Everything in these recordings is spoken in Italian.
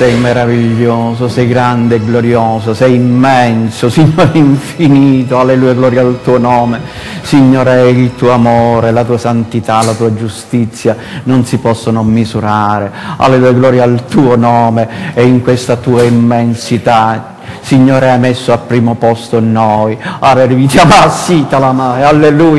Sei meraviglioso, sei grande e glorioso, sei immenso, Signore infinito, alleluia, gloria al tuo nome. Signore, il tuo amore, la tua santità, la tua giustizia non si possono misurare. Alleluia, gloria al tuo nome e in questa tua immensità, Signore, hai messo al primo posto noi. Alleluia,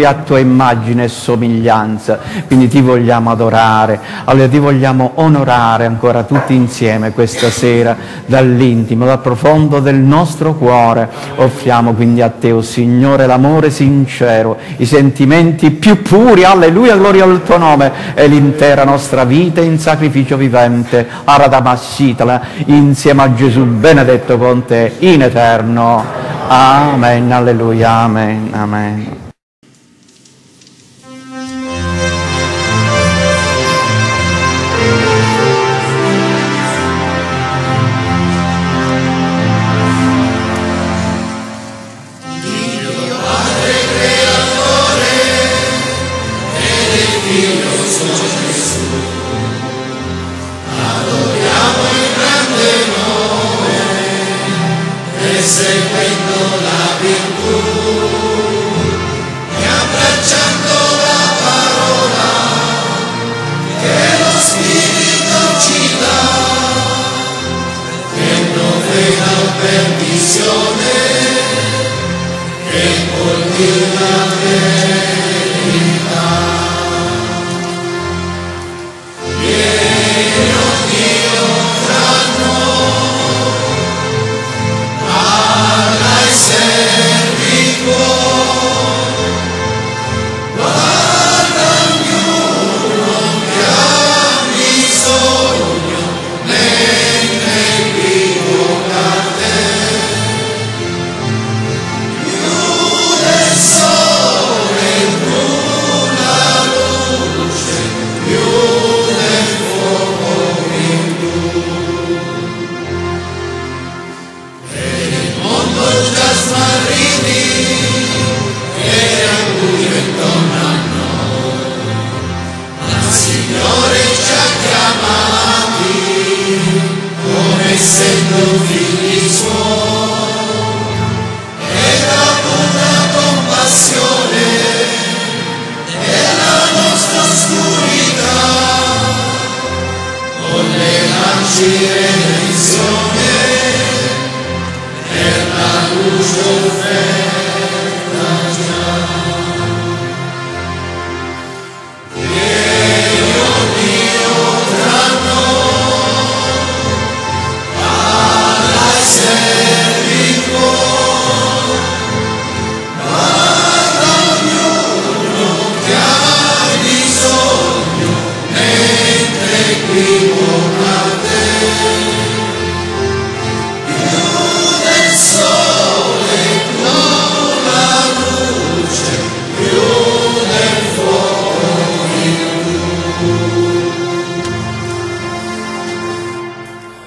a tua immagine e somiglianza. Quindi ti vogliamo adorare, alleluia, ti vogliamo onorare ancora tutti insieme questa sera, dall'intimo, dal profondo del nostro cuore. Offriamo quindi a te, o Signore, l'amore sincero, i sentimenti più puri, alleluia, gloria al tuo nome, e l'intera nostra vita in sacrificio vivente, insieme a Gesù benedetto con te in eterno. Amen, alleluia, amen, amen.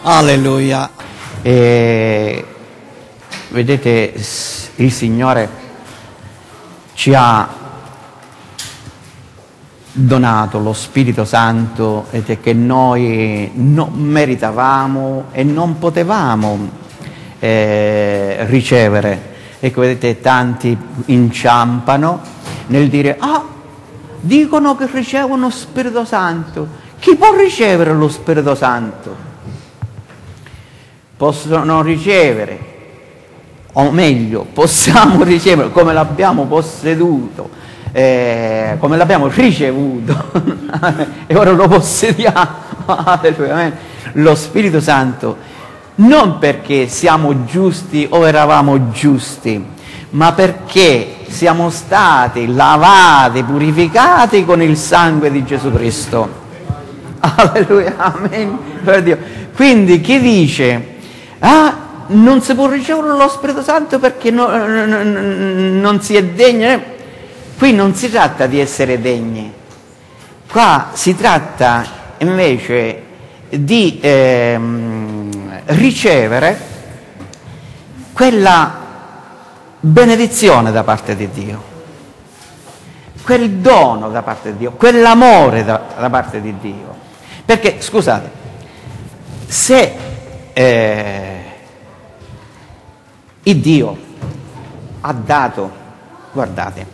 Alleluia. Vedete, il Signore ci ha donato lo Spirito Santo che noi non meritavamo e non potevamo ricevere. Ecco, vedete, tanti inciampano nel dire: ah, dicono che ricevono lo Spirito Santo. Chi può ricevere lo Spirito Santo? Possono ricevere, o meglio, possiamo ricevere come l'abbiamo posseduto, come l'abbiamo ricevuto e ora lo possediamo, lo Spirito Santo, non perché siamo giusti o eravamo giusti, ma perché siamo stati lavati, purificati con il sangue di Gesù Cristo. Alleluia, amen, gloria a Dio. Quindi chi dice: ah, non si può ricevere lo Spirito Santo perché non si è degni. Qui non si tratta di essere degni, qua si tratta invece di ricevere quella benedizione da parte di Dio, quel dono da parte di Dio, quell'amore da parte di Dio. Perché, scusate, se Il Dio ha dato, guardate,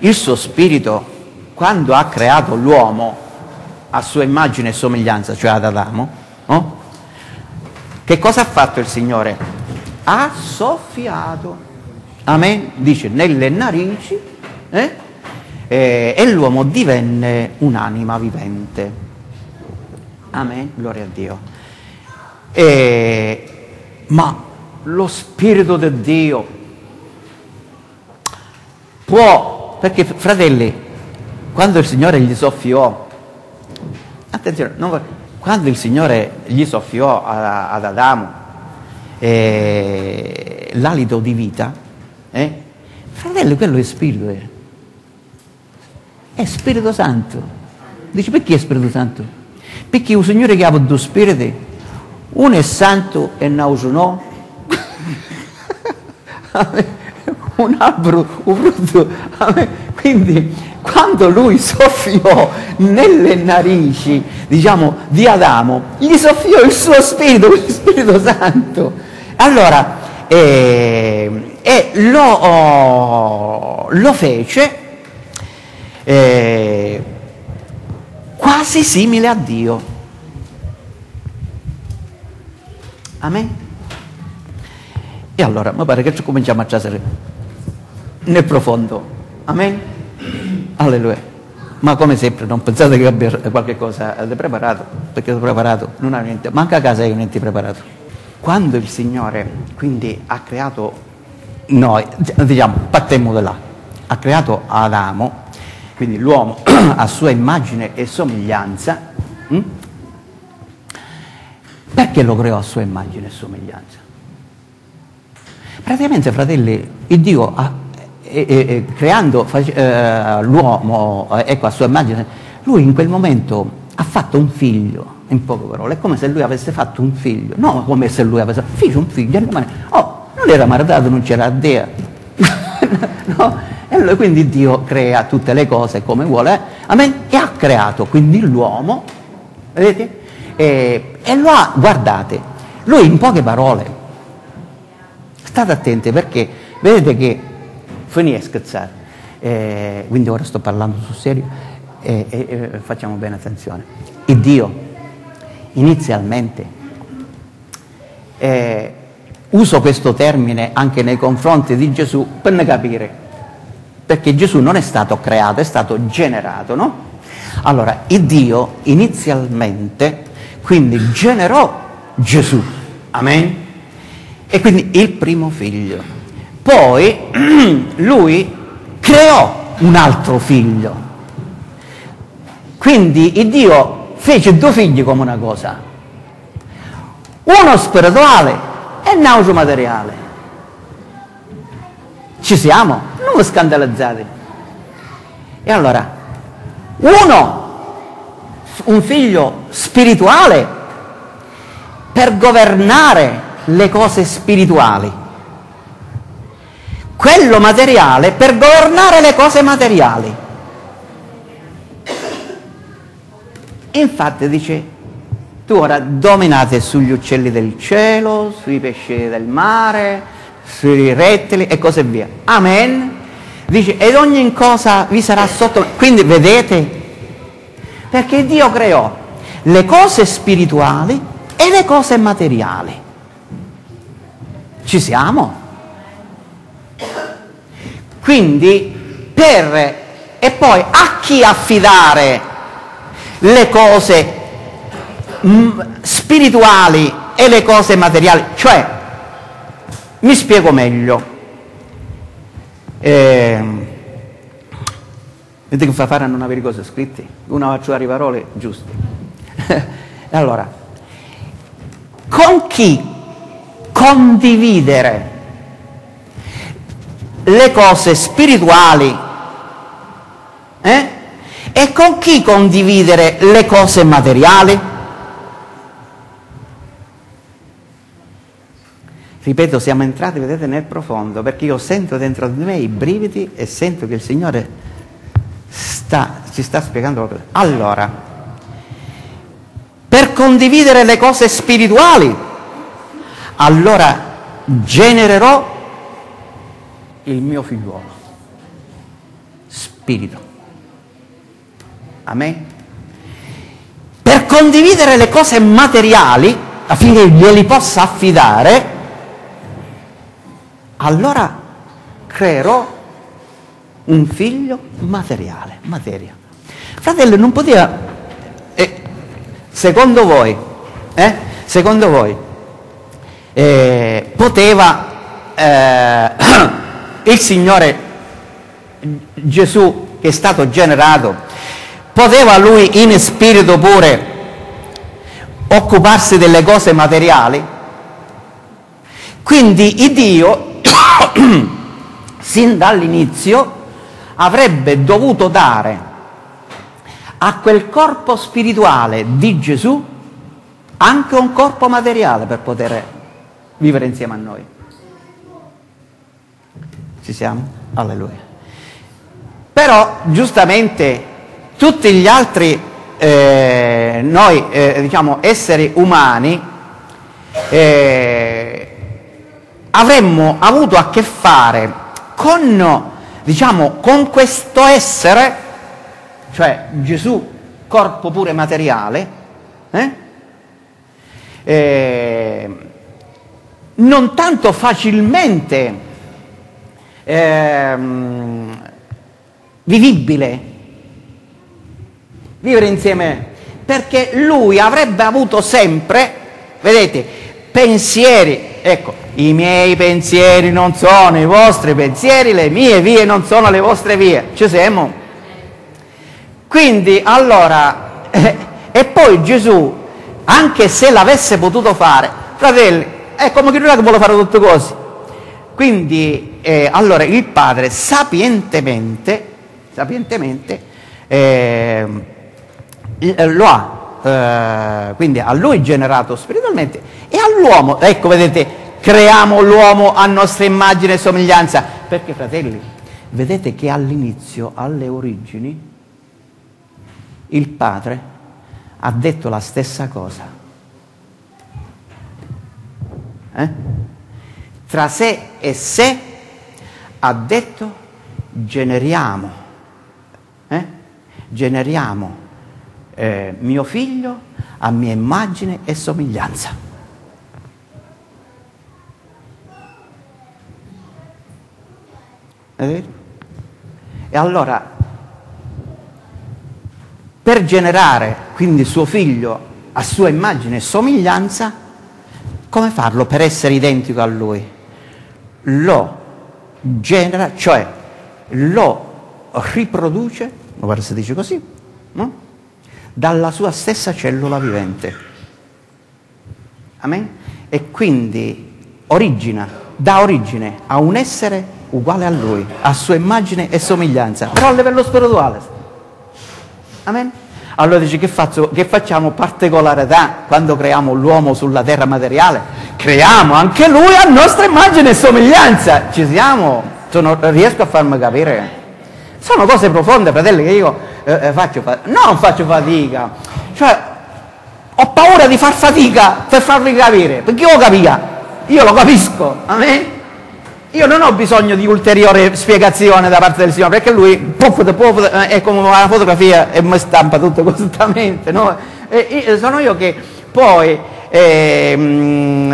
il suo spirito quando ha creato l'uomo a sua immagine e somiglianza, cioè ad Adamo, no? Che cosa ha fatto il Signore? Ha soffiato, amen, dice, nelle narici, e l'uomo divenne un'anima vivente, amen, gloria a Dio. Ma lo spirito di Dio può, perché fratelli, quando il Signore gli soffiò, attenzione, non, quando il Signore gli soffiò ad Adamo l'alito di vita, fratelli, quello è spirito, è Spirito Santo. Dici, perché è Spirito Santo? Perché il Signore che ha due spiriti, uno è santo e no. Un albero, un frutto, quindi quando lui soffiò nelle narici, diciamo, di Adamo, gli soffiò il suo spirito, il Spirito Santo. Allora lo fece quasi simile a Dio, amen. E allora, mi pare che ci cominciamo a trasare nel profondo. Amen? Alleluia. Ma come sempre, non pensate che abbia qualche cosa di preparato, perché preparato non ha niente. Manca a casa io niente preparato. Quando il Signore, quindi, ha creato noi, diciamo, partiamo da là, ha creato Adamo, quindi l'uomo a sua immagine e somiglianza, perché lo creò a sua immagine e somiglianza? Praticamente, fratelli, il Dio creando l'uomo, ecco, a sua immagine, lui in quel momento ha fatto un figlio, in poche parole, è come se lui avesse fatto un figlio, no, come se lui avesse fatto un figlio, oh, non era maritato, non c'era Dea, no? E lui, quindi Dio crea tutte le cose come vuole, amen? E ha creato quindi l'uomo, vedete? E lo ha, guardate, lui in poche parole. State attenti, perché vedete che finì a scherzare, quindi ora sto parlando sul serio, facciamo bene attenzione. Il Dio inizialmente, uso questo termine anche nei confronti di Gesù per ne capire, perché Gesù non è stato creato, è stato generato, no? Allora, il Dio inizialmente quindi generò Gesù, amen? E quindi il primo figlio. Poi lui creò un altro figlio. Quindi il Dio fece due figli come una cosa. Uno spirituale e uno materiale. Ci siamo? Non vi scandalizzate. E allora, un figlio spirituale per governare le cose spirituali, quello materiale per governare le cose materiali. Infatti dice, tu ora dominate sugli uccelli del cielo, sui pesci del mare, sui rettili e così via, amen. Dice, ed ogni cosa vi sarà sotto. Quindi vedete, perché Dio creò le cose spirituali e le cose materiali. Ci siamo? Quindi, e poi a chi affidare le cose spirituali e le cose materiali? Cioè, mi spiego meglio. Vedete che fa fare a non avere cose scritte? Una faccio le parole giuste. Allora, con chi condividere le cose spirituali, e con chi condividere le cose materiali? Ripeto, siamo entrati, vedete, nel profondo, perché io sento dentro di me i brividi e sento che il Signore ci sta spiegando qualcosa. Allora, per condividere le cose spirituali allora genererò il mio figliuolo spirito. Amen. Per condividere le cose materiali affinché glieli possa affidare, allora creerò un figlio materiale, materia. Fratello, non poteva, secondo voi, poteva il Signore Gesù, che è stato generato, poteva lui in spirito pure occuparsi delle cose materiali? Quindi il Dio sin dall'inizio avrebbe dovuto dare a quel corpo spirituale di Gesù anche un corpo materiale per poter vivere insieme a noi. Ci siamo? Alleluia. Però giustamente tutti gli altri esseri umani avremmo avuto a che fare con questo essere, cioè Gesù, corpo pure materiale, non tanto facilmente vivibile, vivere insieme, perché lui avrebbe avuto sempre, vedete, pensieri, ecco, i miei pensieri non sono i vostri pensieri, le mie vie non sono le vostre vie. Ci siamo? Quindi allora e poi Gesù, anche se l'avesse potuto fare, fratelli, è come che non è che vuole fare tutte cose. Quindi allora il Padre sapientemente lo ha quindi a lui generato spiritualmente, e all'uomo, ecco, vedete, creiamo l'uomo a nostra immagine e somiglianza, perché, fratelli, vedete che all'inizio, alle origini, il Padre ha detto la stessa cosa, tra sé e sé ha detto generiamo mio figlio a mia immagine e somiglianza. E allora, per generare quindi suo figlio a sua immagine e somiglianza, come farlo per essere identico a lui? Lo genera, cioè lo riproduce, ma guarda se dice così, no? Dalla sua stessa cellula vivente. Amen? E quindi dà origine a un essere uguale a lui, a sua immagine e somiglianza, però a livello spirituale. Amen? Allora dice, che facciamo particolarità quando creiamo l'uomo sulla terra materiale? Creiamo anche lui a nostra immagine e somiglianza. Ci siamo? Riesco a farmi capire? Sono cose profonde, fratelli, che io non faccio fatica, cioè ho paura di far fatica per farvi capire, perché io lo capisco. Amen? Io non ho bisogno di ulteriore spiegazione da parte del Signore, perché lui è come una fotografia e mi stampa tutto costantemente, no? Sono io che poi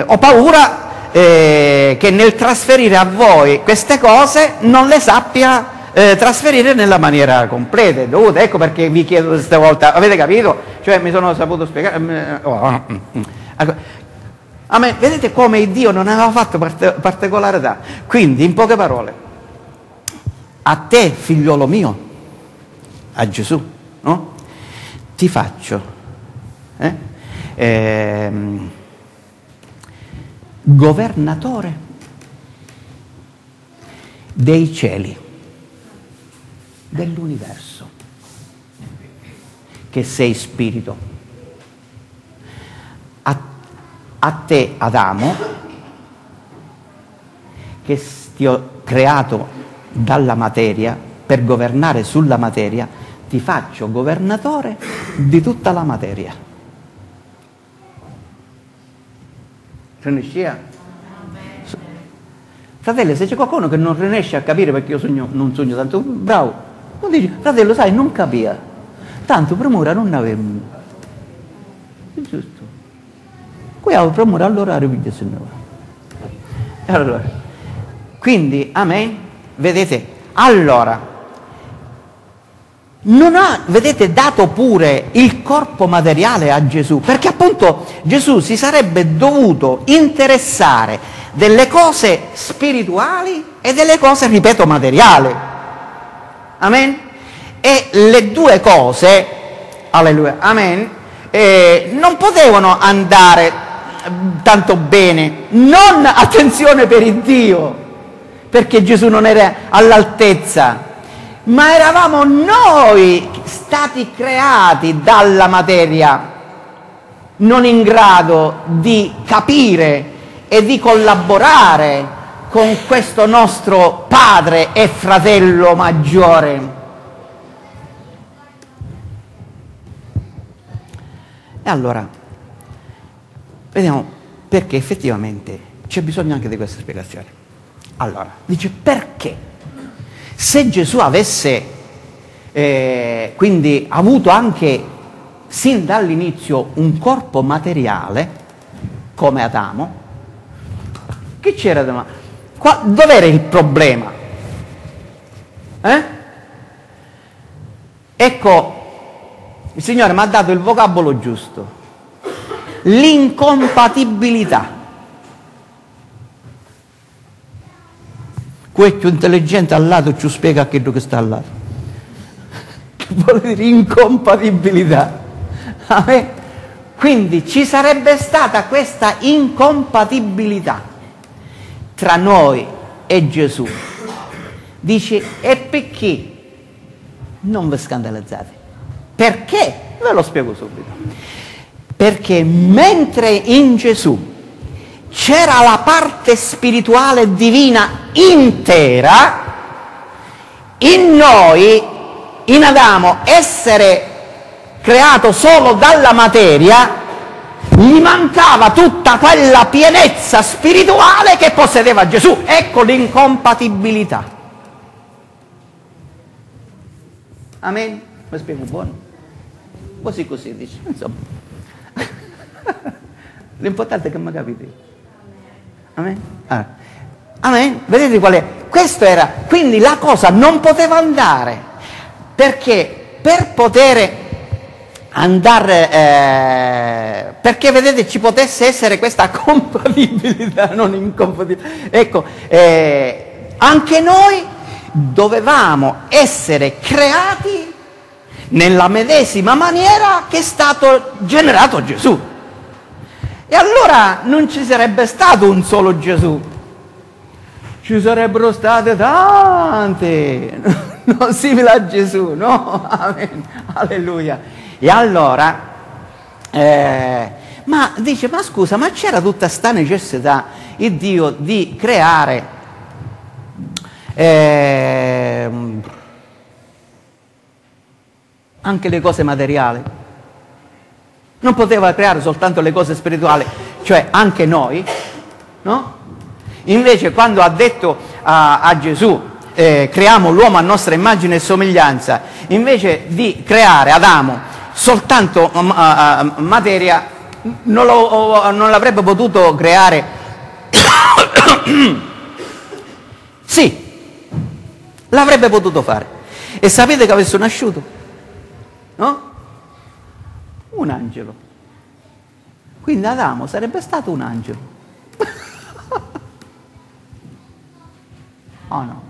ho paura che nel trasferire a voi queste cose non le sappia trasferire nella maniera completa e dovuta. Ecco perché vi chiedo questa volta, avete capito? Cioè mi sono saputo spiegare. Amen. Vedete come Dio non aveva fatto particolarità. Quindi, in poche parole, a te, figliolo mio, a Gesù, no? Ti faccio governatore dei cieli, dell'universo, che sei spirito. A te, Adamo, che ti ho creato dalla materia per governare sulla materia, ti faccio governatore di tutta la materia. Fratello, se c'è qualcuno che non riesce a capire perché io sogno, non sogno tanto bravo, non dici, fratello, sai, non capiva, tanto premura non avevamo. È giusto. Qui avevo premura all'orario di Signore. Allora, quindi, amen, vedete, allora, non ha, vedete, dato pure il corpo materiale a Gesù, perché appunto Gesù si sarebbe dovuto interessare delle cose spirituali e delle cose, ripeto, materiali. Amen? E le due cose, alleluia, amen, non potevano andare tanto bene, non, attenzione, per il Dio, perché Gesù non era all'altezza, ma eravamo noi stati creati dalla materia, non in grado di capire e di collaborare con questo nostro padre e fratello maggiore. E allora vediamo, perché effettivamente c'è bisogno anche di questa spiegazione. Allora, dice, perché? Se Gesù avesse quindi avuto anche sin dall'inizio un corpo materiale, come Adamo, che c'era da... Dov'era il problema? Eh? Ecco, il Signore mi ha dato il vocabolo giusto. L'incompatibilità. Quello più intelligente al lato ci spiega quello che sta al lato. Che vuol dire incompatibilità? Quindi ci sarebbe stata questa incompatibilità tra noi e Gesù. Dice, e perché? Non vi scandalizzate. Perché? Ve lo spiego subito. Perché mentre in Gesù c'era la parte spirituale divina intera, in noi, in Adamo, essere creato solo dalla materia, gli mancava tutta quella pienezza spirituale che possedeva Gesù. Ecco l'incompatibilità. Amen? Mi spiego buono? Così così dice, insomma. L'importante è che mi capite. Amen? Ah. Amen? Vedete qual è? Questo era, quindi la cosa non poteva andare, perché per poter andare, perché vedete ci potesse essere questa compatibilità, non incompatibilità. Ecco, anche noi dovevamo essere creati nella medesima maniera che è stato generato Gesù. E allora non ci sarebbe stato un solo Gesù, ci sarebbero state tante, non simili a Gesù, no? Amen. Alleluia. E allora, ma dice, ma scusa, ma c'era tutta sta necessità, il Dio, di creare... anche le cose materiali, non poteva creare soltanto le cose spirituali, cioè anche noi, no? Invece quando ha detto a Gesù, creiamo l'uomo a nostra immagine e somiglianza, invece di creare Adamo soltanto materia, non l'avrebbe potuto creare, sì, l'avrebbe potuto fare. E sapete che avesse nasciuto? No? Un angelo. Quindi Adamo sarebbe stato un angelo. Oh no.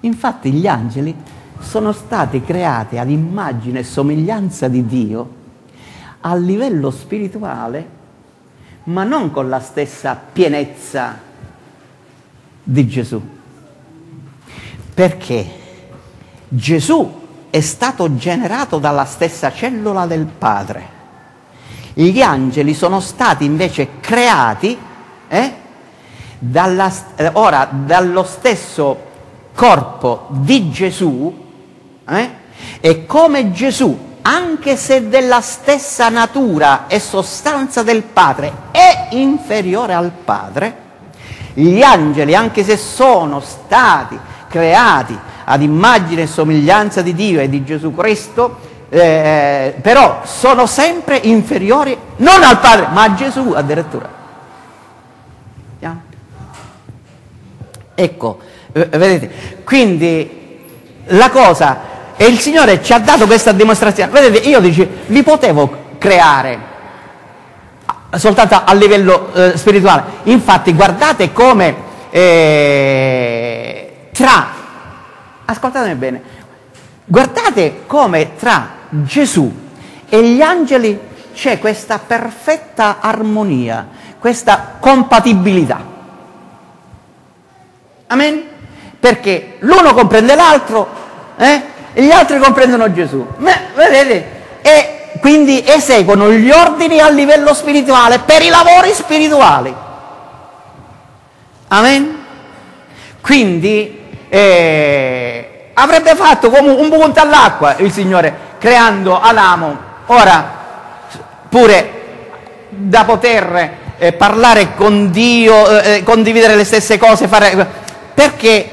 Infatti gli angeli sono stati creati ad immagine e somiglianza di Dio a livello spirituale, ma non con la stessa pienezza di Gesù. Perché Gesù è stato generato dalla stessa cellula del Padre. Gli angeli sono stati invece creati dallo stesso corpo di Gesù, e come Gesù, anche se della stessa natura e sostanza del Padre, è inferiore al Padre, Gli angeli, anche se sono stati creati ad immagine e somiglianza di Dio e di Gesù Cristo, però sono sempre inferiori non al Padre, ma a Gesù addirittura. Ecco, vedete, quindi la cosa, e il Signore ci ha dato questa dimostrazione. Vedete, io dico, li potevo creare soltanto a livello spirituale. Infatti guardate come ascoltatemi bene, guardate come tra Gesù e gli angeli c'è questa perfetta armonia, questa compatibilità. Amen? Perché l'uno comprende l'altro, e gli altri comprendono Gesù. Ma, vedete? E quindi eseguono gli ordini a livello spirituale per i lavori spirituali. Amen? Quindi avrebbe fatto come un punto all'acqua il Signore, creando Adamo, ora pure da poter parlare con Dio, condividere le stesse cose, fare, perché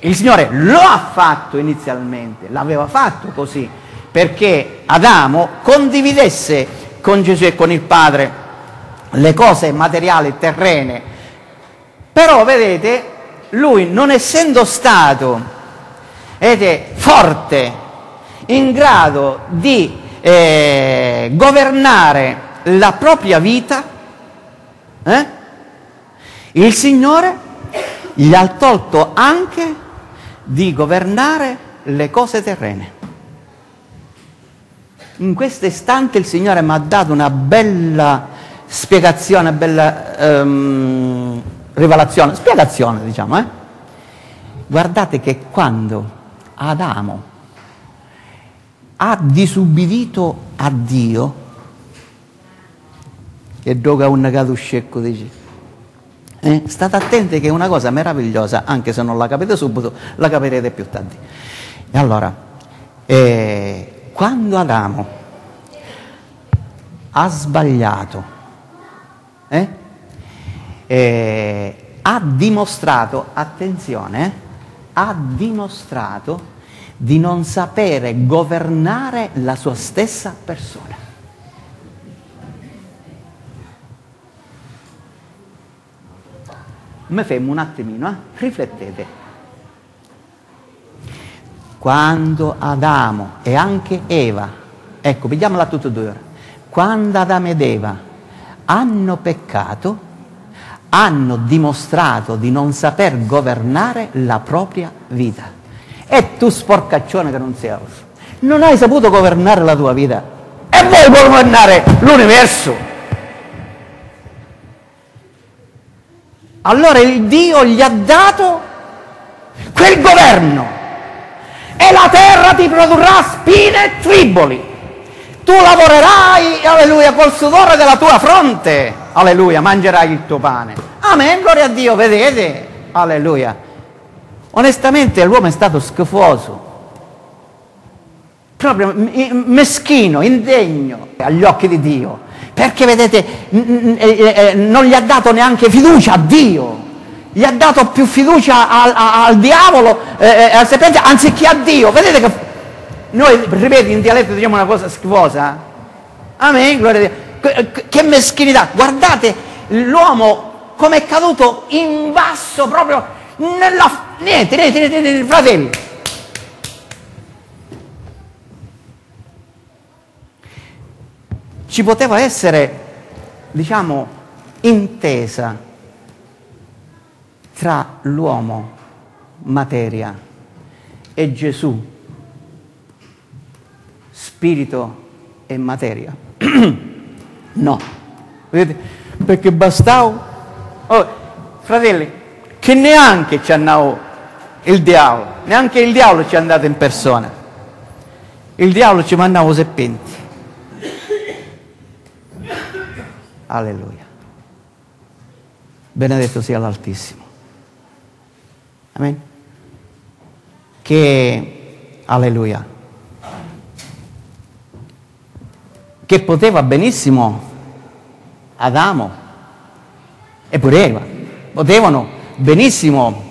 il Signore lo ha fatto inizialmente, l'aveva fatto così, perché Adamo condividesse con Gesù e con il Padre le cose materiali, terrene. Però vedete, lui non essendo stato forte, in grado di governare la propria vita, il Signore gli ha tolto anche di governare le cose terrene. In questo istante il Signore mi ha dato una bella spiegazione, una bella rivelazione, spiegazione diciamo. Guardate che quando Adamo ha disubbidito a Dio, che doga un negato scecco, dice, state attenti che è una cosa meravigliosa, anche se non la capite subito, la capirete più tardi. E allora, quando Adamo ha sbagliato, ha dimostrato, attenzione, ha dimostrato di non sapere governare la sua stessa persona. Mi fermo un attimino, riflettete. Quando Adamo e anche Eva, ecco, vediamola tutte e due ora, quando Adamo ed Eva hanno peccato, hanno dimostrato di non saper governare la propria vita. E tu sporcaccione che non sei altro, non hai saputo governare la tua vita e vuoi governare l'universo. Allora il Dio gli ha dato quel governo e la terra ti produrrà spine e triboli. Tu lavorerai, alleluia, col sudore della tua fronte, alleluia, mangerai il tuo pane. Amen, gloria a Dio, vedete? Alleluia. Onestamente l'uomo è stato schifoso, proprio meschino, indegno agli occhi di Dio, perché vedete, non gli ha dato neanche fiducia a Dio, gli ha dato più fiducia al diavolo, al serpente, anziché a Dio. Vedete che noi, ripeto, in dialetto diciamo una cosa schifosa. Amen, gloria a Dio. Che meschinità. Guardate l'uomo come è caduto in basso, proprio nella... Niente, fratelli. Ci poteva essere, diciamo, intesa tra l'uomo materia e Gesù spirito e materia. No, vedete? Perché bastava, fratelli, che neanche ci andava il diavolo, neanche il diavolo ci è andato in persona, il diavolo ci mandava serpenti. Alleluia, benedetto sia l'Altissimo. Amen. Che, alleluia, che poteva benissimo Adamo e pure Eva potevano benissimo,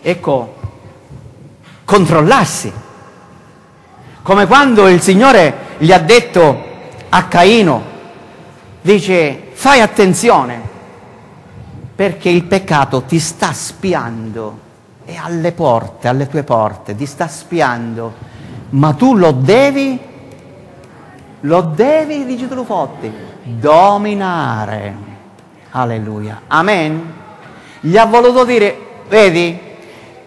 ecco, controllarsi, come quando il Signore gli ha detto a Caino, dice: fai attenzione, perché il peccato ti sta spiando, è alle porte, alle tue porte, ti sta spiando, ma tu lo devi, dici, te lo fotti, dominare. Alleluia, amen. Gli ha voluto dire: vedi,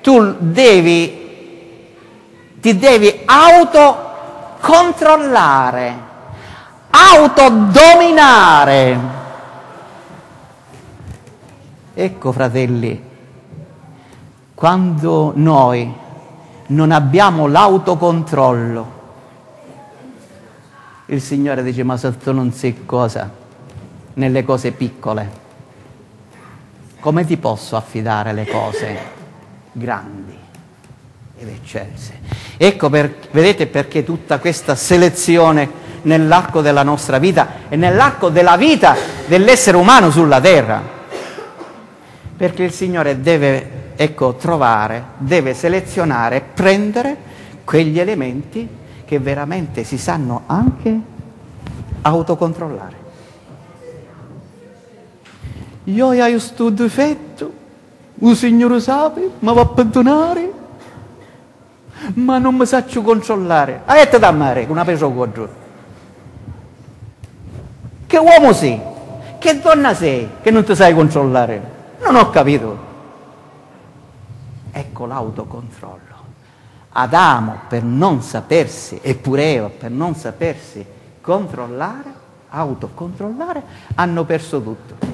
tu ti devi autocontrollare, autodominare. Ecco, fratelli, quando noi non abbiamo l'autocontrollo, il Signore dice: ma se tu non sei cosa nelle cose piccole, come ti posso affidare le cose grandi ed eccelse? Ecco, vedete perché tutta questa selezione nell'arco della nostra vita e nell'arco della vita dell'essere umano sulla terra, perché il Signore deve, ecco, trovare, deve selezionare, prendere quegli elementi che veramente si sanno anche autocontrollare. Io ho sto difetto, il Signore sape, mi va a perdonare, ma non mi saccio controllare. A te da mare, una persona che uomo sei, che donna sei, che non ti sai controllare? Non ho capito. Ecco l'autocontrollo. Adamo, per non sapersi, eppure Eva, per non sapersi controllare, autocontrollare, hanno perso tutto.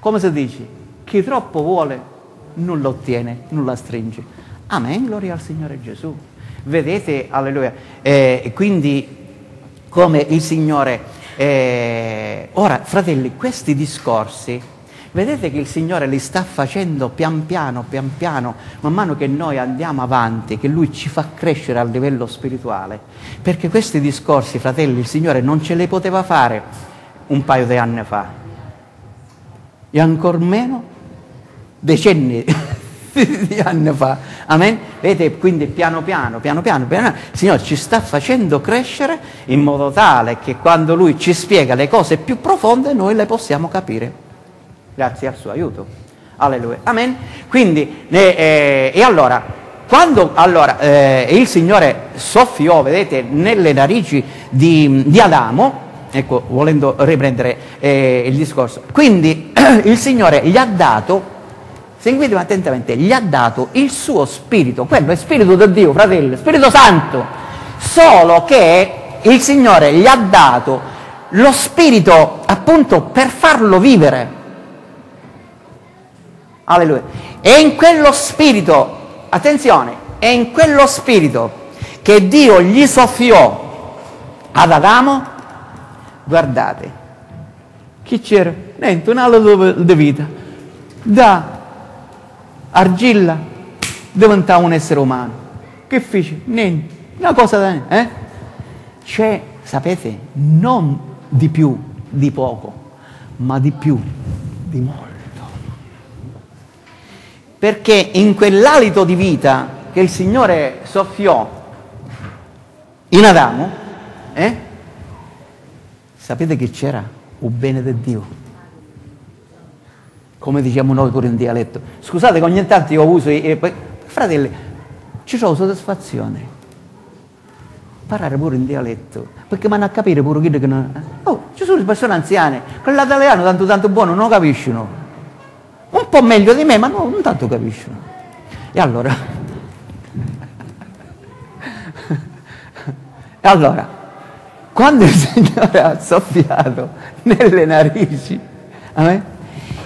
Come si dice? Chi troppo vuole nulla ottiene, nulla stringe. Amen, gloria al Signore Gesù. Vedete, alleluia, quindi come il Signore... ora, fratelli, questi discorsi, vedete che il Signore li sta facendo pian piano, man mano che noi andiamo avanti, che Lui ci fa crescere a livello spirituale. Perché questi discorsi, fratelli, il Signore non ce li poteva fare un paio di anni fa, e ancor meno decenni di anni fa. Amen? Vedete, quindi piano piano il Signore ci sta facendo crescere in modo tale che quando Lui ci spiega le cose più profonde noi le possiamo capire grazie al suo aiuto. Alleluia, amen. Quindi e allora, quando il Signore soffiò, vedete, nelle narici di Adamo, ecco, volendo riprendere il discorso, quindi il Signore gli ha dato, seguitemi attentamente, gli ha dato il suo spirito. Quello è spirito di Dio, fratello, Spirito Santo. Solo che il Signore gli ha dato lo spirito appunto per farlo vivere. Alleluia. E in quello spirito, attenzione, è in quello spirito che Dio gli soffiò ad Adamo, guardate, chi c'era? Niente, un altro di vita. Da argilla diventava un essere umano. Che fece? Niente, una cosa da niente. C'è, sapete, non di più, di poco, ma di più, di molto. Perché in quell'alito di vita che il Signore soffiò in Adamo, sapete che c'era? Il bene di Dio. Come diciamo noi pure in dialetto. Scusate che ogni tanto io uso, fratelli, ci sono soddisfazione. Parlare pure in dialetto, perché vanno a capire pure chi che non... Oh, ci sono persone anziane, con l'italiano tanto buono non lo capiscono. Un po' meglio di me, ma no, non tanto capiscono. E allora... quando il Signore ha soffiato nelle narici...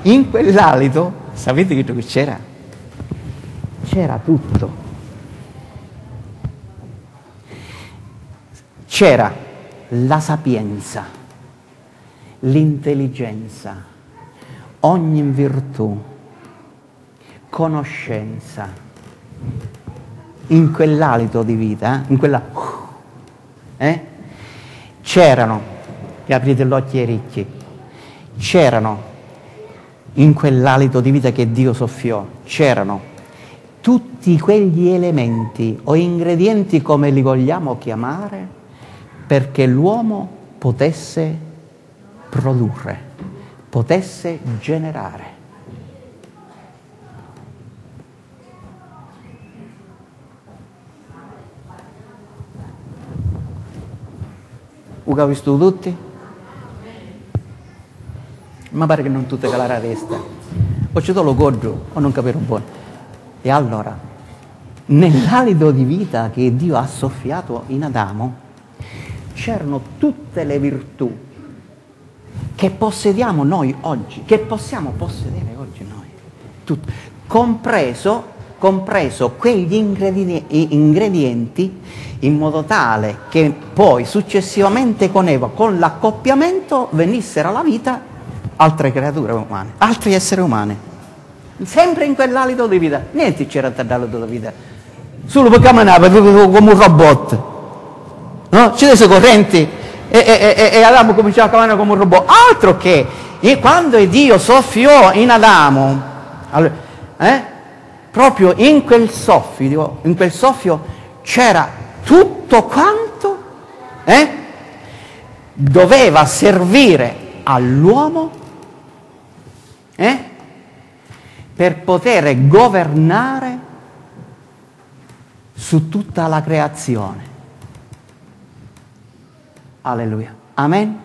in quell'alito, sapete che c'era? C'era tutto. C'era la sapienza, l'intelligenza, ogni virtù, conoscenza. In quell'alito di vita, in quella... c'erano, aprite gli occhi e i ricchi, c'erano in quell'alito di vita che Dio soffiò c'erano tutti quegli elementi o ingredienti, come li vogliamo chiamare, perché l'uomo potesse produrre, potesse generare. Ho capito tutti? Ma pare che non tutte che la resta. Ho citato lo goggio, o non capire un po'. E allora, nell'alito di vita che Dio ha soffiato in Adamo, c'erano tutte le virtù che possediamo noi oggi, che possiamo possedere oggi noi, compreso quegli ingredienti, in modo tale che poi successivamente con Eva, con l'accoppiamento, venissero alla vita altre creature umane, altri esseri umani. Sempre in quell'alito di vita, niente c'era dall'alito di vita, solo per camminare come un robot, no? Ci sono correnti e Adamo cominciava a camminare come un robot, altro che. E quando Dio soffiò in Adamo, allora, proprio in quel soffio c'era tutto quanto doveva servire all'uomo per poter governare su tutta la creazione. Alleluia. Amen.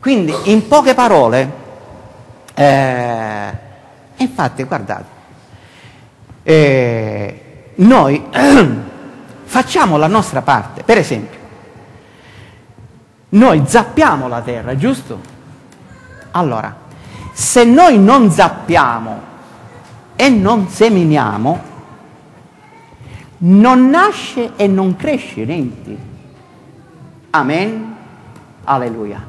Quindi, in poche parole, infatti, guardate, noi facciamo la nostra parte. Per esempio, noi zappiamo la terra, giusto? Allora, se noi non zappiamo e non seminiamo, non nasce e non cresce niente. Amen? Alleluia.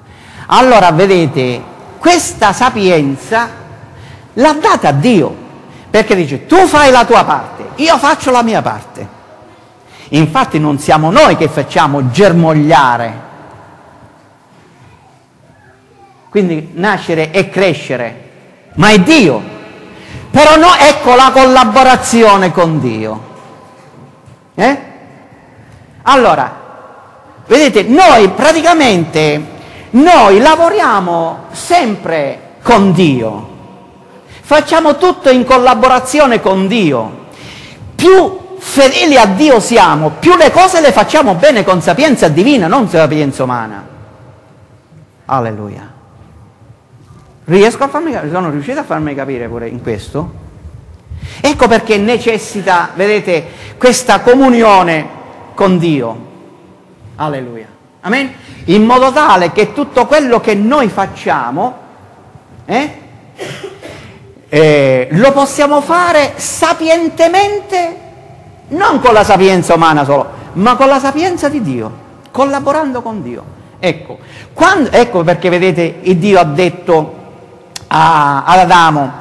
Allora, vedete, questa sapienza l'ha data a Dio, perché dice: tu fai la tua parte, io faccio la mia parte. Infatti non siamo noi che facciamo germogliare, quindi nascere e crescere, ma è Dio. Però no, ecco la collaborazione con Dio. Allora, vedete, noi praticamente, noi lavoriamo sempre con Dio, facciamo tutto in collaborazione con Dio. Più fedeli a Dio siamo, più le cose le facciamo bene con sapienza divina, non sapienza umana. Alleluia. Riesco a farmi capire, sono riuscito a farmi capire pure in questo. Ecco perché necessita, vedete, questa comunione con Dio. Alleluia. Amen? In modo tale che tutto quello che noi facciamo lo possiamo fare sapientemente, non con la sapienza umana solo, ma con la sapienza di Dio, collaborando con Dio. Ecco, ecco perché, vedete, Dio ha detto ad Adamo,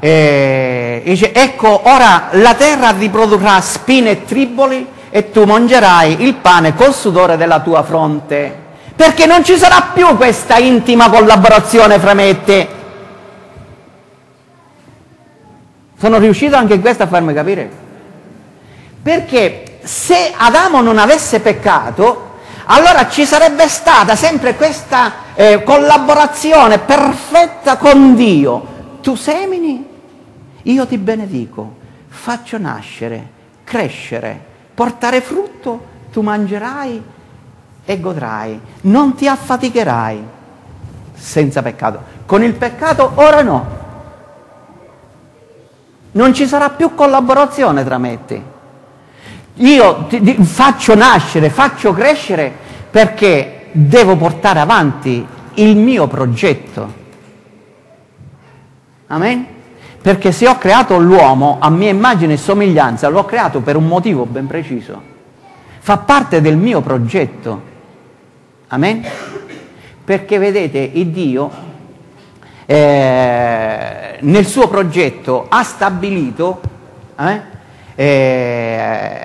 dice: ecco, ora la terra riprodurrà spine e triboli e tu mangerai il pane col sudore della tua fronte, perché non ci sarà più questa intima collaborazione fra me e te. Sono riuscito anche in questo a farmi capire, perché se Adamo non avesse peccato, allora ci sarebbe stata sempre questa collaborazione perfetta con Dio. Tu semini, io ti benedico, faccio nascere, crescere, portare frutto, tu mangerai e godrai, non ti affaticherai, senza peccato. Con il peccato ora no, non ci sarà più collaborazione tra me e te. Io ti faccio nascere, faccio crescere, perché devo portare avanti il mio progetto. Amen? Perché se ho creato l'uomo a mia immagine e somiglianza, l'ho creato per un motivo ben preciso. Fa parte del mio progetto. Amen? Perché, vedete, il Dio nel suo progetto ha stabilito... ha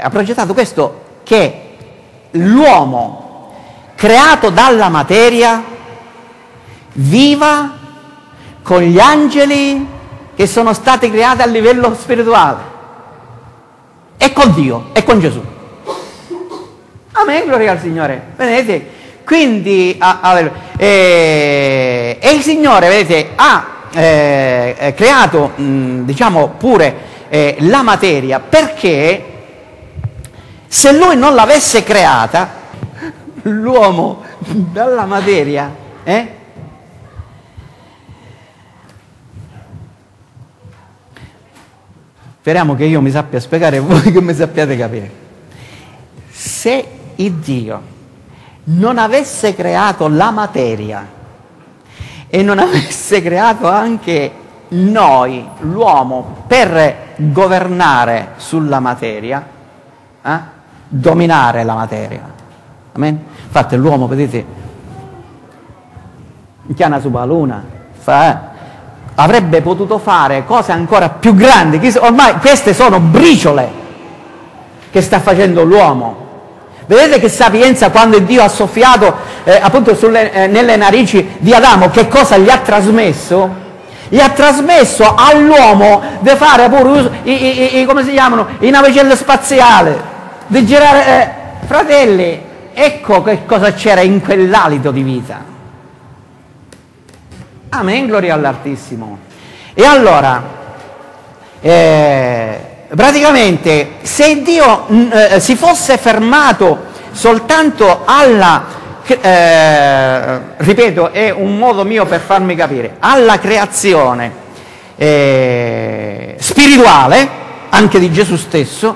progettato questo, che l'uomo creato dalla materia viva con gli angeli che sono stati creati a livello spirituale, e con Dio, e con Gesù. Amen, gloria al Signore. Vedete? Quindi, e il Signore, vedete, ha creato, diciamo, pure la materia, perché se Lui non l'avesse creata, l'uomo dalla materia, speriamo che io mi sappia spiegare e voi che mi sappiate capire. Se il Dio non avesse creato la materia e non avesse creato anche noi, l'uomo, per governare sulla materia, dominare la materia, amen? Infatti l'uomo, vedete, chiana sulla luna, avrebbe potuto fare cose ancora più grandi. Ormai queste sono briciole che sta facendo l'uomo. Vedete che sapienza, quando Dio ha soffiato appunto nelle narici di Adamo, che cosa gli ha trasmesso? Gli ha trasmesso all'uomo di fare pure come si chiamano, i navicelle spaziali, di girare. Fratelli, ecco che cosa c'era in quell'alito di vita. Amen, gloria all'Altissimo. E allora, praticamente, se Dio si fosse fermato soltanto alla, ripeto, è un modo mio per farmi capire, alla creazione spirituale, anche di Gesù stesso,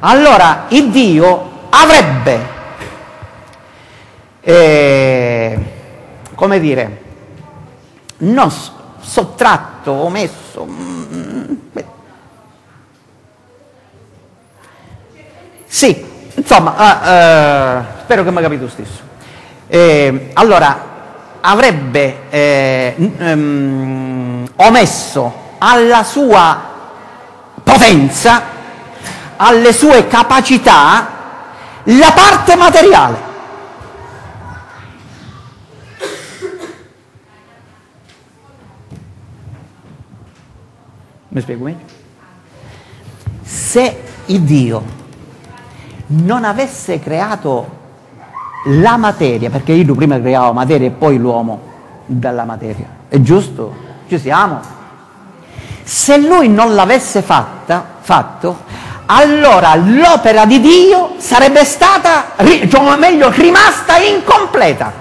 allora il Dio avrebbe, come dire, non sottratto, omesso, sì, insomma, spero che mi ha capito stesso. Allora, avrebbe omesso alla sua potenza, alle sue capacità, la parte materiale. Mi spiego meglio? Se il Dio non avesse creato la materia, perché io prima creavo materia e poi l'uomo dalla materia, è giusto? Ci siamo? Se Lui non l'avesse fatto, allora l'opera di Dio sarebbe stata, o meglio, rimasta incompleta,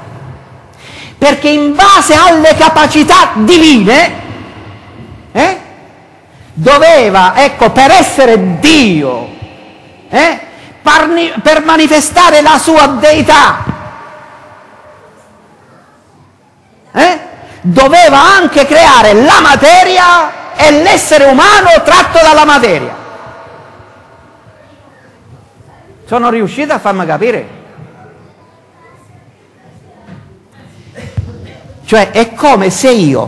perché in base alle capacità divine doveva, ecco, per essere Dio, per manifestare la sua deità, doveva anche creare la materia e l'essere umano tratto dalla materia. Sono riuscito a farmi capire? Cioè, è come se io,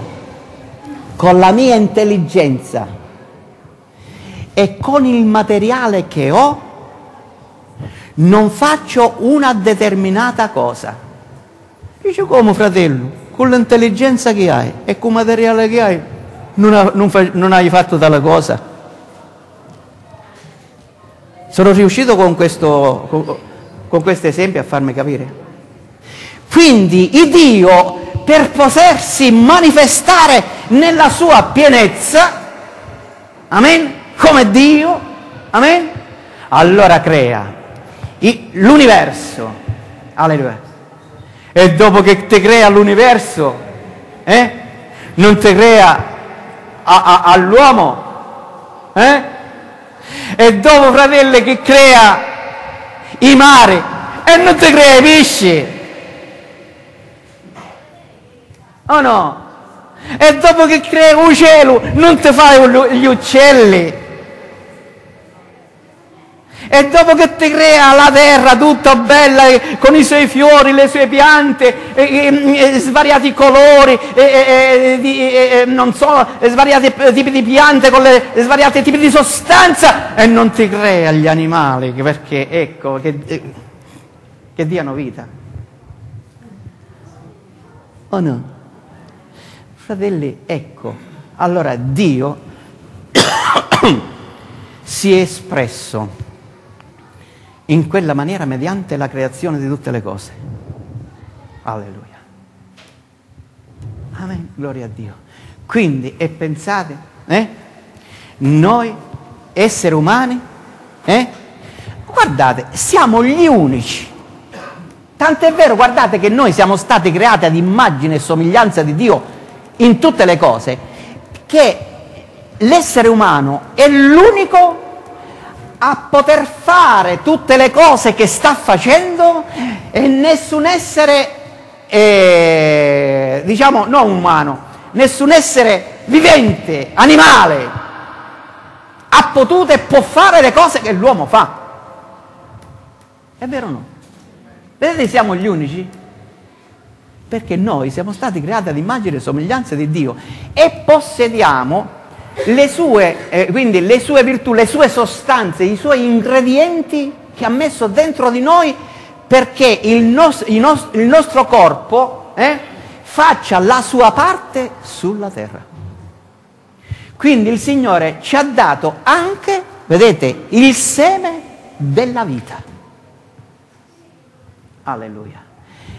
con la mia intelligenza e con il materiale che ho, non faccio una determinata cosa. Dice, come, fratello? Con l'intelligenza che hai e con il materiale che hai non hai fatto tale cosa. Sono riuscito con questo esempio a farmi capire. Quindi il Dio, per potersi manifestare nella sua pienezza, amen, come Dio, amen, allora crea l'universo, alleluia. E dopo che ti crea l'universo, non ti crea all'uomo, e dopo, fratelli, che crea i mari e non ti crea i pesci, o no? E dopo che crea un cielo non ti fai gli uccelli. E dopo che ti crea la terra tutta bella, con i suoi fiori, le sue piante, svariati colori, non so, svariati tipi di piante, con le svariati tipi di sostanza, e non ti crea gli animali, perché, ecco, che diano vita. O no? state lì, ecco, allora Dio si è espresso in quella maniera mediante la creazione di tutte le cose. Alleluia. Amen, gloria a Dio. Quindi, e pensate, noi esseri umani, guardate, siamo gli unici. Tant'è vero, guardate, che noi siamo stati creati ad immagine e somiglianza di Dio in tutte le cose, che l'essere umano è l'unico a poter fare tutte le cose che sta facendo, e nessun essere, diciamo, non umano, nessun essere vivente, animale, ha potuto e può fare le cose che l'uomo fa. È vero o no? Vedete, siamo gli unici? Perché noi siamo stati creati ad immagine e somiglianza di Dio e possediamo le sue, quindi le sue virtù, le sue sostanze, i suoi ingredienti che ha messo dentro di noi, perché il nostro corpo faccia la sua parte sulla terra. Quindi il Signore ci ha dato anche, vedete, il seme della vita. Alleluia.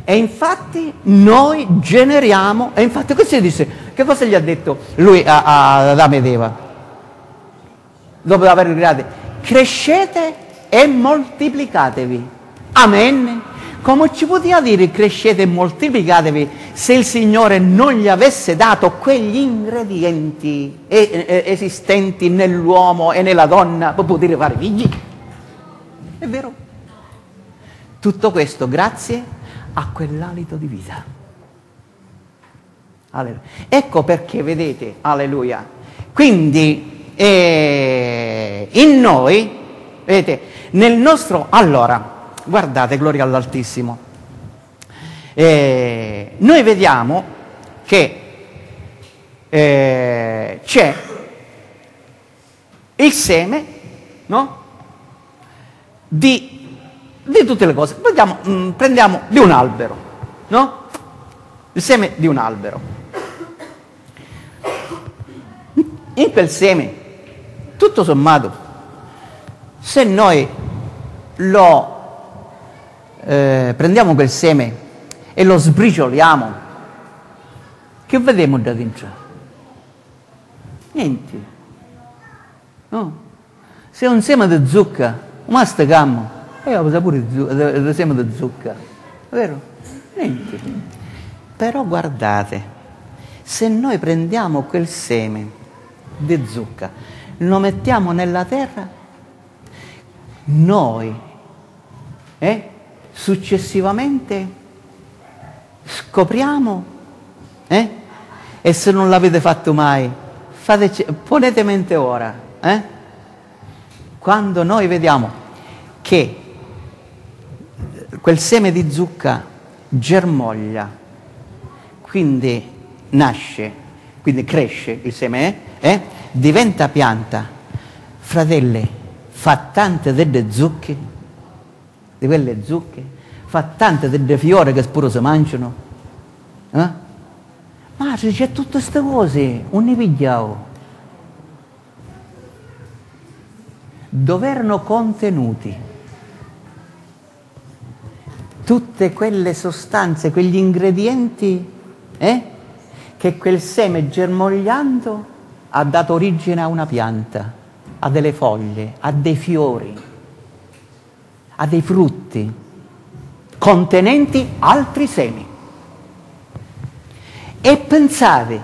E infatti noi generiamo, e infatti così dice, che cosa gli ha detto lui ad Adamo ed Eva? Dopo averli creati, crescete e moltiplicatevi. Amen. Come ci poteva dire crescete e moltiplicatevi se il Signore non gli avesse dato quegli ingredienti esistenti nell'uomo e nella donna per poter fare figli? È vero? Tutto questo grazie a quell'alito di vita. Alleluia. Ecco perché, vedete, alleluia, quindi in noi, vedete, nel nostro, allora, guardate, gloria all'Altissimo, noi vediamo che c'è il seme, no? Di tutte le cose. Prendiamo di un albero, no? Il seme di un albero. In quel seme, tutto sommato, se noi lo prendiamo quel seme e lo sbricioliamo, che vediamo da dentro? Niente, no? Se è un seme di zucca, mastichiamo, io sapore di seme di zucca, vero? Niente. Però guardate, se noi prendiamo quel seme di zucca, lo mettiamo nella terra, noi successivamente scopriamo, e se non l'avete fatto mai, ponete mente ora, quando noi vediamo che quel seme di zucca germoglia, quindi nasce, quindi cresce il seme, diventa pianta. Fratelli, fa tante delle zucche, di quelle zucche, fa tante delle fiore che pure si mangiano. Ma c'è tutte queste cose, non ne pigliavo. Dove erano contenuti tutte quelle sostanze, quegli ingredienti che quel seme germogliando ha dato origine a una pianta, a delle foglie, a dei fiori, a dei frutti contenenti altri semi. E pensate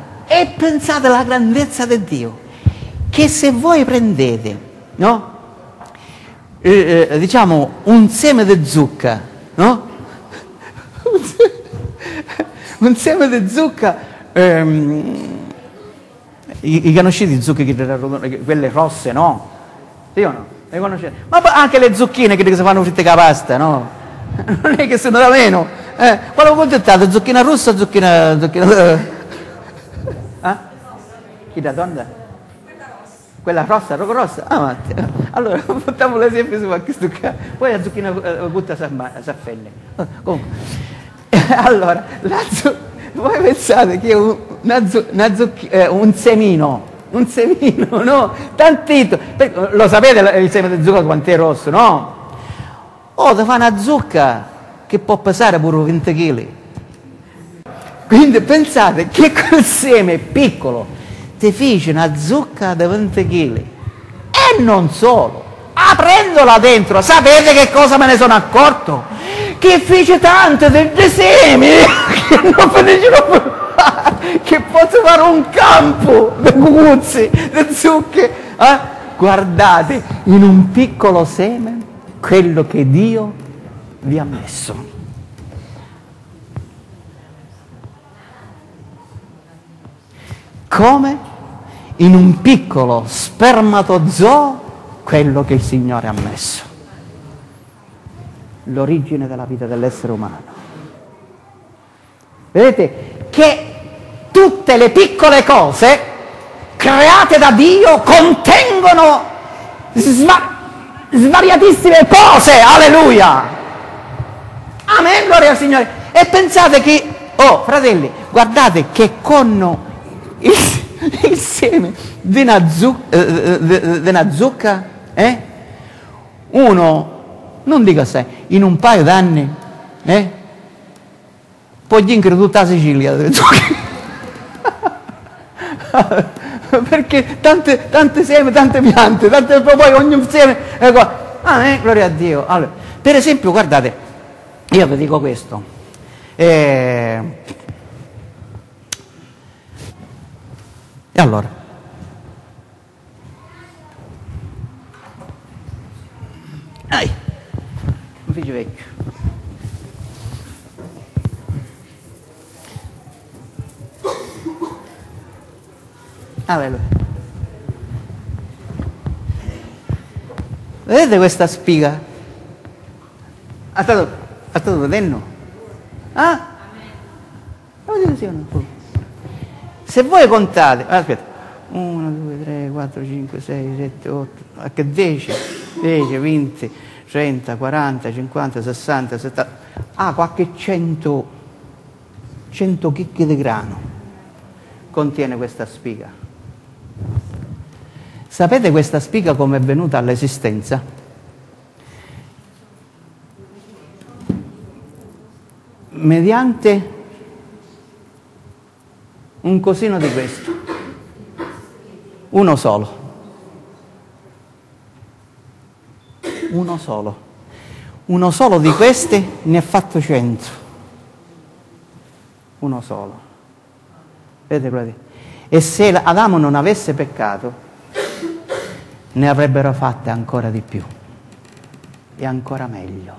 alla grandezza di Dio, che se voi prendete, no? Diciamo un seme di zucca, no? Un seme di zucca, i conoscete di zucche, quelle rosse, no? Io no, le conoscete. Ma anche le zucchine che si fanno fritte con la pasta, no? Non è che sono da meno. Quale contentato? Zucchina rossa o zucchina? Chi da donna? Quella rossa, rossa? Ah, ma allora facciamo l'esempio su qualche zucchina. Poi la zucchina butta s'affelle. Comunque. Allora, Voi pensate che un semino, no? Tantito. Lo sapete il seme di zucca quanto è rosso, no? Oh, ti fa una zucca che può pesare pure 20 kg. Quindi pensate che quel seme piccolo ti fece una zucca da 20 kg. E non solo, aprendola dentro, sapete che cosa me ne sono accorto? Che fece tante dei semi che posso fare un campo di cucuzzi, di zucche. Guardate, in un piccolo seme quello che Dio vi ha messo. Come? In un piccolo spermatozoo quello che il Signore ha messo. L'origine della vita dell'essere umano. Vedete che tutte le piccole cose create da Dio contengono svariatissime cose, alleluia! Amen, gloria al Signore! E pensate che, oh fratelli, guardate che con il seme di una zucca, uno, non dico sai, in un paio d'anni, poi gli incredo tutta la Sicilia delle zucche. Perché tante seme, tante piante, poi ogni seme. Ecco, gloria a Dio. Allora, per esempio, guardate, io vi dico questo. E allora, un figlio vecchio. Alleluia. Vedete questa spiga? Ha stato vedendo? Ah? Se voi contate, aspetta, 1, 2, 3, 4, 5, 6, 7, 8, anche 10, 20, 30, 40, 50, 60, 70, qualche 100 chicche di grano contiene questa spiga. Sapete questa spiga come è venuta all'esistenza? Mediante un cosino di questo, uno solo di queste ne ha fatto 100, uno solo. Vedete? E se Adamo non avesse peccato, ne avrebbero fatte ancora di più e ancora meglio,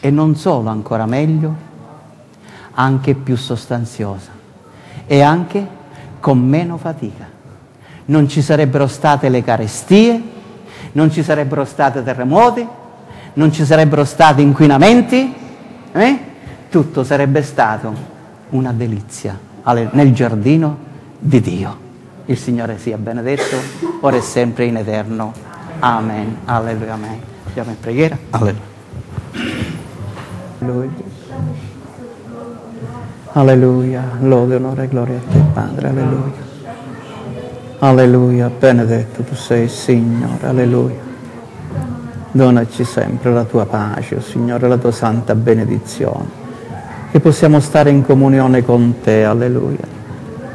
e non solo ancora meglio, anche più sostanziosa e anche con meno fatica. Non ci sarebbero state le carestie, non ci sarebbero stati terremoti, non ci sarebbero stati inquinamenti, tutto sarebbe stato una delizia nel giardino di Dio. Il Signore sia benedetto, ora e sempre in eterno. Amen. Alleluia. Amen. Andiamo in preghiera. Alleluia. Alleluia. Lode, onore e gloria a te, Padre. Alleluia. Alleluia. Benedetto tu sei, Signore. Alleluia. Donaci sempre la tua pace, Signore, la tua santa benedizione, che possiamo stare in comunione con te. Alleluia.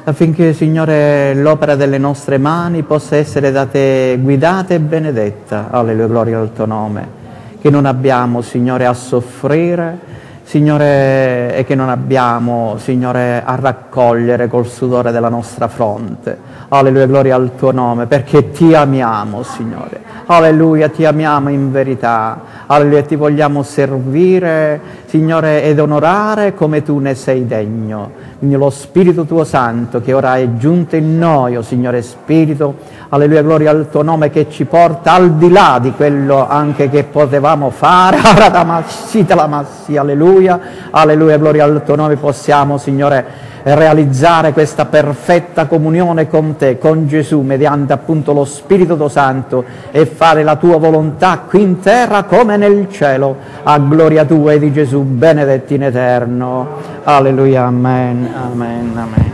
Affinché, Signore, l'opera delle nostre mani possa essere da te guidata e benedetta. Alleluia, gloria al tuo nome. Che non abbiamo, Signore, a soffrire, Signore, e che non abbiamo, Signore, a raccogliere col sudore della nostra fronte. Alleluia, gloria al tuo nome, perché ti amiamo, Signore. Alleluia, ti amiamo in verità. Alleluia, ti vogliamo servire, Signore, ed onorare come tu ne sei degno. Quindi lo Spirito tuo Santo che ora è giunto in noi, o Signore Spirito, alleluia, gloria al tuo nome, che ci porta al di là di quello anche che potevamo fare, alleluia, alleluia, alleluia, gloria al tuo nome, possiamo, Signore, realizzare questa perfetta comunione con te, con Gesù, mediante appunto lo Spirito Santo, e fare la tua volontà qui in terra come nel cielo, a gloria tua e di Gesù, benedetti in eterno. Alleluia, amen, amen, amen.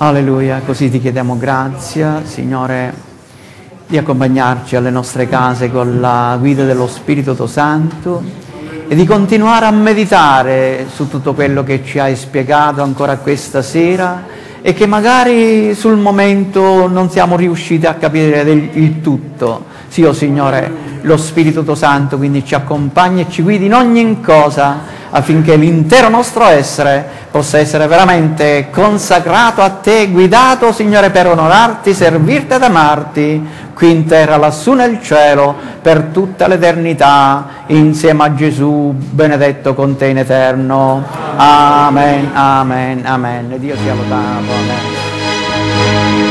Alleluia, così ti chiediamo grazia, Signore, di accompagnarci alle nostre case con la guida dello Spirito Santo e di continuare a meditare su tutto quello che ci hai spiegato ancora questa sera e che magari sul momento non siamo riusciti a capire il tutto. Sì, oh Signore, lo Spirito Santo quindi ci accompagna e ci guidi in ogni cosa, affinché l'intero nostro essere possa essere veramente consacrato a Te, guidato, Signore, per onorarti, servirti ed amarti, qui in terra, lassù nel cielo, per tutta l'eternità, insieme a Gesù, benedetto con Te in eterno. Amen, amen, amen. Dio sia lodato. Amen.